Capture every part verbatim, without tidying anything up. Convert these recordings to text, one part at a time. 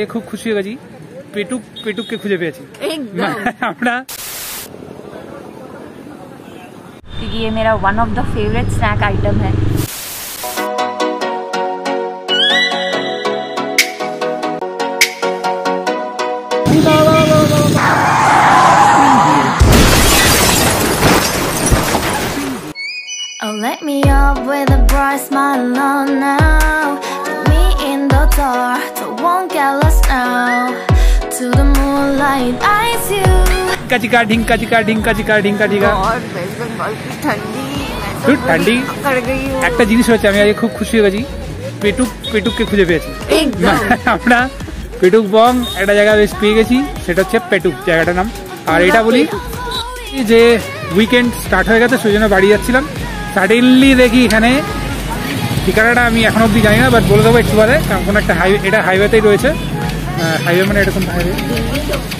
ये खूब खुशी होगा जी। पेटुक पेटुक के खुजे पे एकदम। ये मेरा one of the favourite snack item है। Oh, let me up with a bright smile on now. Put me in the dark, so won't get lost now. To the moonlight, I see you. ढिंका ढिंका ढिंका ढिंका ढिंका ढिंका ढिंका और वेस्ट बंगाल की ठंडी ठंडी कर गई हूं। একটা জিনিস হচ্ছে আমি আজকে খুব খুশি হয়েছি। পেটুক পেটুককে খুঁজে পেয়েছি একদম। আমরা পেটুক বং একটা জায়গা বেশ পেয়ে গেছি, সেটা হচ্ছে পেটুক জায়গাটার নাম। আর এটা বলি যে উইকেন্ড স্টার্ট হয়ে গেছে, সেজন্য বাড়ি যাচ্ছিলাম, সাডেনলি দেখি এখানে ঠিকানাটা আমি এখন অবধি জানি না, বাট বলে দেবো একটু পরে। কোনো একটা হাইওয়ে, এটা হাইওয়েতেই রয়েছে। হাইওয়ে মানে এটা কোন হাইওয়ে?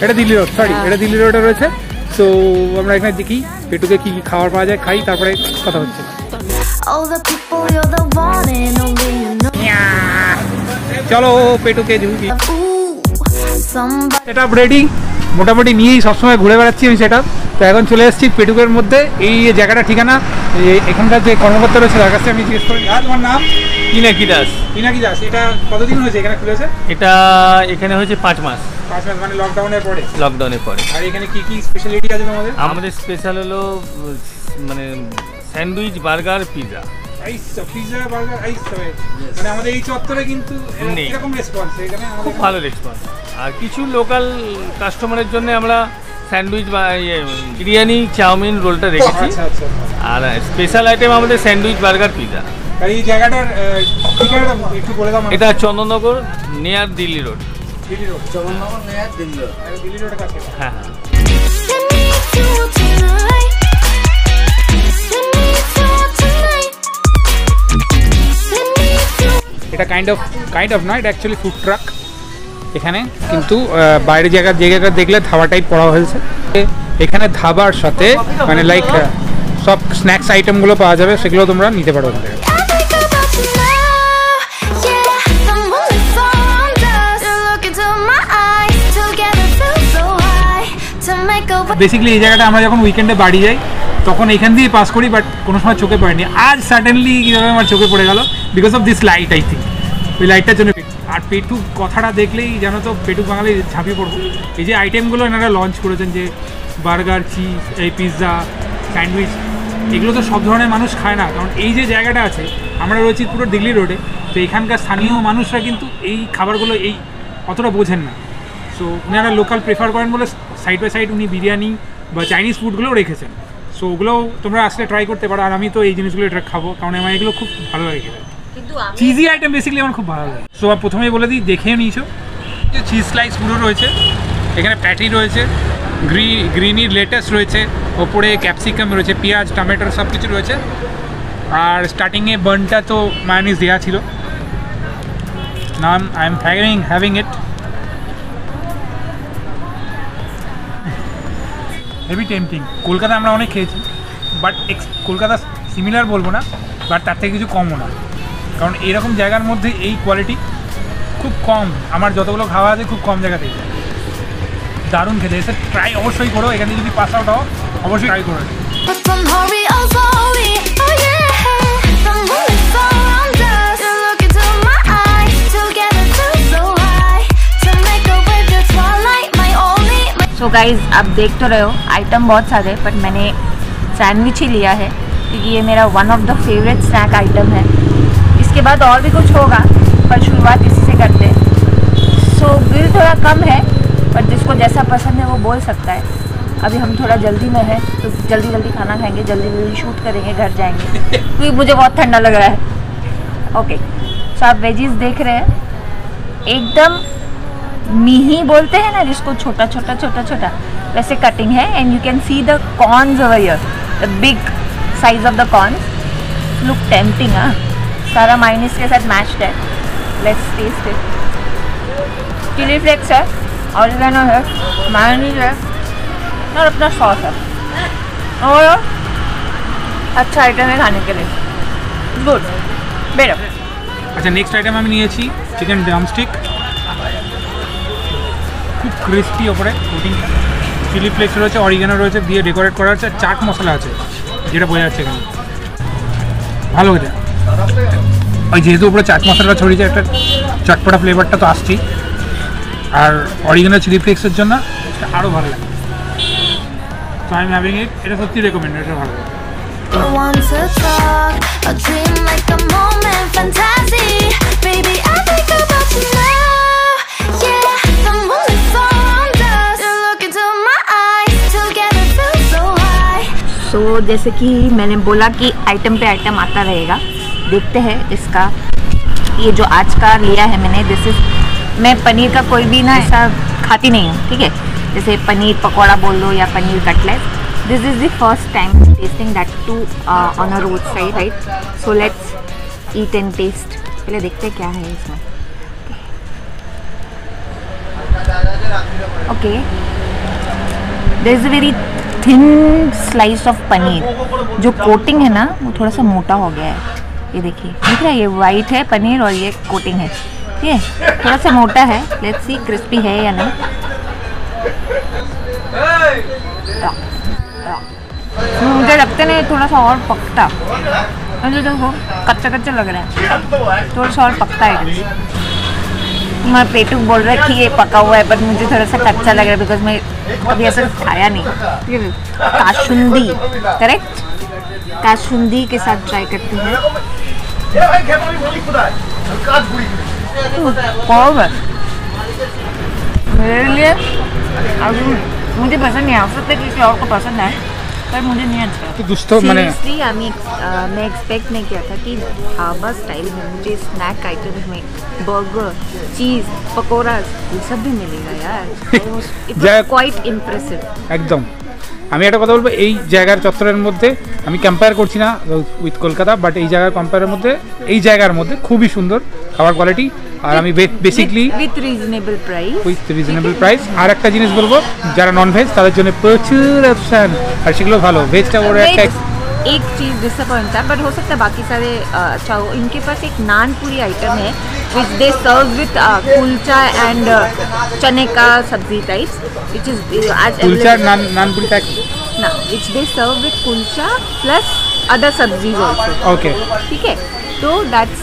এটা দিল্লি রোড, সরি এটা দিল্লি রোডে রয়েছে। সো আমরা এখানে দেখি পেটুকে কি কি খাবার পাওয়া যায়, খাই, তারপরে কথা হচ্ছে। চলো পেটুকে ঢুকি। সেটা ব্রেডিং মোটামুটি নিয়েই সবসময় ঘুরে বেড়াচ্ছি আমি সেটা। তো এখন চলে এসেছি পেটুকের মধ্যে, এই জায়গাটা ঠিকানা। এখানকার যে কর্মকর্তা রয়েছে তার কাছে আমি জিজ্ঞেস করি। আর তোমার নাম? ইনাকি দাস। ইনাকি দাস, এটা কতদিন হয়েছে এখানে খুলেছে? এটা এখানে হয়েছে পাঁচ মাস। পাঁচ মাস মানে লকডাউনের পরে? লকডাউনের পরে। আর এখানে কি কি স্পেশালিটি আছে তোমাদের? আমাদের স্পেশাল হলো মানে স্যান্ডউইচ, বার্গার, পিজা। আইসা পিজা বার্গার আইসা, মানে আমাদের এই চত্বরে কিন্তু এরকম রেসপন্স, এখানে খুব ভালো রেসপন্স। আর কিছু লোকাল কাস্টমারের জন্য আমরা স্যান্ডউইচ বা বিরিয়ানি, চাউমিন, রোলটা রেখেছি। আর স্পেশাল আইটেম আমাদের স্যান্ডউইচ, বার্গার, পিজা। এই জায়গাটার ঠিকানাটা একটু বলে দাও। এটা Chandannagar near Delhi road. Delhi road, Chandannagar near Delhi road. আর দিল্লি রোডের কাছে। হ্যাঁ হ্যাঁ। এটা কাইন্ড অফ কাইন্ড অফ না, এটা অ্যাকচুয়ালি ফুড ট্রাক এখানে, কিন্তু বাইরে জায়গা জায়গা দেখলে ধাবা টাইপ করা হয়েছে। এখানে ধাবার সাথে মানে লাইক সব স্ন্যাক্স আইটেমগুলো পাওয়া যাবে, সেগুলো তোমরা নিতে পারো। বেসিক্যালি এই জায়গাটা আমরা যখন উইকেন্ডে বাড়ি যাই তখন এখান দিয়ে পাস করি, বাট কোনো সময় চোখে পড়েনি। আজ সাডেনলি কীভাবে আমার চোখে পড়ে গেল, because of this light I think. ওই লাইটটার জন্য। আর পেটুক কথাটা দেখলেই জানো তো পেটুক বাঙালি ঝাঁপিয়ে পড়বো। এই যে আইটেমগুলো এনারা লঞ্চ করেছেন, যে বার্গার, চিজ, এই পিৎজা, স্যান্ডউইচ, এগুলো তো সব ধরনের মানুষ খায় না। কারণ এই যে জায়গাটা আছে, আমরা রয়েছি পুরো দিল্লি রোডে, তো এখানকার স্থানীয় মানুষরা কিন্তু এই খাবারগুলো এই অতটা বোঝেন না। সো ওনারা লোকাল প্রেফার করেন বলে সাইড বাই সাইড উনি বিরিয়ানি বা চাইনিজ ফুডগুলোও রেখেছেন। সো ওগুলোও তোমরা আসলে ট্রাই করতে পারো। আর আমি তো এই জিনিসগুলো এটা খাবো, কারণ আমার এগুলো খুব ভালো লাগে খেতে। চিজি আইটেম বেসিক্যালি আমার খুব ভালো লাগে। সো প্রথমেই বলে দিই, দেখে নিয়েছো যে চিজ স্লাইসগুলো রয়েছে এখানে, প্যাটি রয়েছে, গ্রি গ্রিনি লেটাস রয়েছে, ওপরে ক্যাপসিকাম রয়েছে, পেঁয়াজ, টমেটো সব কিছু রয়েছে। আর স্টার্টিংয়ে বানটা তো মায়োনিজ দেওয়া ছিল। নাম I am having having it. Heavy tempting. Kolkata আমরা অনেক খেয়েছি, বাট এক্স কলকাতা সিমিলার বলবো না, বাট তার থেকে কিছু কমও না। কারণ এরকম জায়গার মধ্যে এই কোয়ালিটি খুব কম। আমার যতগুলো খাওয়া আছে খুব কম জায়গা থেকে। দারুণ খেতে, এসে ট্রাই অবশ্যই করো। এখানে যদি পাস আউট হও অবশ্যই ট্রাই করো। सो गाइज आप देख तो रहे हो आइटम बहुत सारे, बट मैंने सैंडविच ही लिया है क्योंकि ये मेरा one of the favourite snack item है। इसके बाद और भी कुछ होगा, पर शुरुआत इसी से करते हैं। सो बिल थोड़ा कम है, पर जिसको जैसा पसंद है वो बोल सकता है। अभी हम थोड़ा जल्दी में है, तो जल्दी जल्दी खाना खाएँगे, जल्दी जल्दी शूट करेंगे, घर जाएँगे क्योंकि मुझे बहुत ठंडा लग रहा है। ओके सो आप वेजीज देख रहे हैं, एकदम मिही बोलते हैं ना जिसको, छोटा छोटा छोटा छोटा वैसे कटिंग है। And you can see the corns over here, the big size of the corns look tempting. हाँ सारा माइनिस के साथ मैच्ड है। Let's taste it. Chilli flakes है, ऑरिगेनो है, मायोनीज है और अपना सॉस है। और अच्छा आइटम है खाने के लिए, गुड बेटर। अच्छा नेक्स्ट आइटम हमें नहीं अच्छी चिकन ड्रमस्टिक। খুব ক্রিস্পি ওপরে পুডিংটা, চিলি ফ্লেক্স রয়েছে, অরিগানো রয়েছে, দিয়ে ডেকোরেট করা হচ্ছে, চাট মশলা আছে যেটা বোঝা যাচ্ছে এখানে ভালো হয়ে যায়। ওই যেহেতু উপরে চাট মশলাটা ছড়িয়ে যায় একটা চটপটা ফ্লেভারটা তো আসছেই, আর অরিগানো চিলি ফ্লেক্সের জন্য আরও ভালো লাগে। তো আই এম হ্যাভিং ইট, এটা সত্যি রেকমেন্ড, এটা ভালো লাগে। I want to talk, a dream like a moment, fantasy, baby I think about you now, yeah, the moon is on us, you look into my eyes, together feel so high. So जैसे कि मैंने बोला कि item पे item आता रहेगा, देखते हैं इसका। ये जो आज का लिया है मैंने, दिस इज, मैं पनीर का कोई भी ना ऐसा खाती नहीं हूँ, ठीक है, जैसे पनीर पकौड़ा बोल दो या paneer cutlet. This is the first time tasting that too uh, on a roadside, right? So let's eat and taste. पहले देखते हैं क्या है इसमें. Okay. Okay. There is a very thin slice of paneer. जो coating है ना वो थोड़ा सा मोटा हो गया है. ये देखिए. दिख रहा है ये white है पनीर और ये coating है. ठीक है. थोड़ा सा मोटा है. Let's see crispy है या नहीं. मुझे लगता नहीं, थोड़ा सा और पकता, मुझे देखो कच्चा कच्चा लग रहा है, थोड़ा सा और पकता है। मैं पेटुक बोल रहा है कि ये पका हुआ है, बट मुझे थोड़ा सा कच्चा लग रहा है बिकॉज मैं अभी ऐसा खाया नहीं। कासुंदी, करेक्ट, कासुंदी के साथ ट्राई करती हूँ। मेरे लिए मुझे पसंद नहीं, आप सकते किसी और को पसंद है पर मुझे नहीं अच्छा। दोस्तों मैंने मैं एक्सपेक्ट नहीं किया था कि ढाबा स्टाइल में मुझे स्नैक आइटम्स में बर्गर, चीज़, पकौड़ा ये सब भी मिलेगा यार। क्वाइट इम्प्रेसिव एकदम। আমি একটা কথা বলবো, এই জায়গার চত্বরের মধ্যে আমি কম্পেয়ার করছি না উইথ কলকাতা, বাট এই জায়গার কম্পেয়ারের মধ্যে এই জায়গার মধ্যে খুবই সুন্দর খাবার কোয়ালিটি। আর আমি basically with reasonable price, with reasonable price. আর একটা জিনিস বলবো, যারা নন ভেজ তাদের জন্য প্রচুর অপশন, আর সেগুলো ভালো। ভেজটা ওর একটা एक चीज़ डिसअपॉइंट है, बट हो सकता है बाकी सारे अच्छा हो। इनके पास एक नान पूरी आइटम है which they serve with kulcha and चने का सब्जी टाइप्स, विच इज आज कुलचा नान नान पूरी टाइप ना, which they serve with kulcha plus other सब्जीज ऑल्सो। ओके ठीक है, तो दैट्स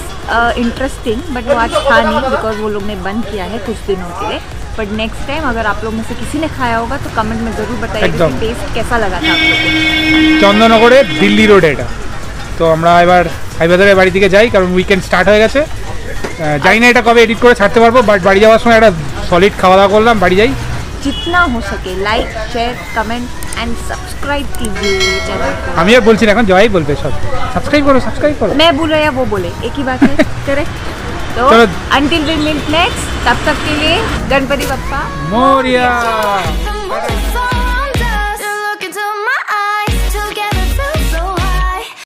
इंटरेस्टिंग, बट वो आज खा नहीं बिकॉज वो लोग ने बंद किया है कुछ दिनों के लिए। बट नेक्स्ट टाइम अगर आप लोग में से किसी ने खाया होगा तो कमेंट में ज़रूर बताइए टेस्ट कैसा लगा था आपको। চন্দননগরে দিল্লি রোড এটা। তো আমরা এবার হাইবাজারে বাড়ি থেকে যাই, কারণ উইকেন্ড স্টার্ট হয়ে গেছে। জানি না এটা কবে এডিট করে ছাড়তে পারবো, বাট বাড়ি যাওয়ার সময় একটা সলিড খাওয়া দাওয়া করলাম, বাড়ি যাই। जितना हो सके like share comment and subscribe कीजिए चैनल। हम ये बोल रहे हैं এখন জয় বলবে সব সাবস্ক্রাইব করো, সাবস্ক্রাইব করো। मैं बोला या वो बोले एक ही बात है, करेक्ट। तो until we meet next, तब तक के लिए गणपति बप्पा मोरिया।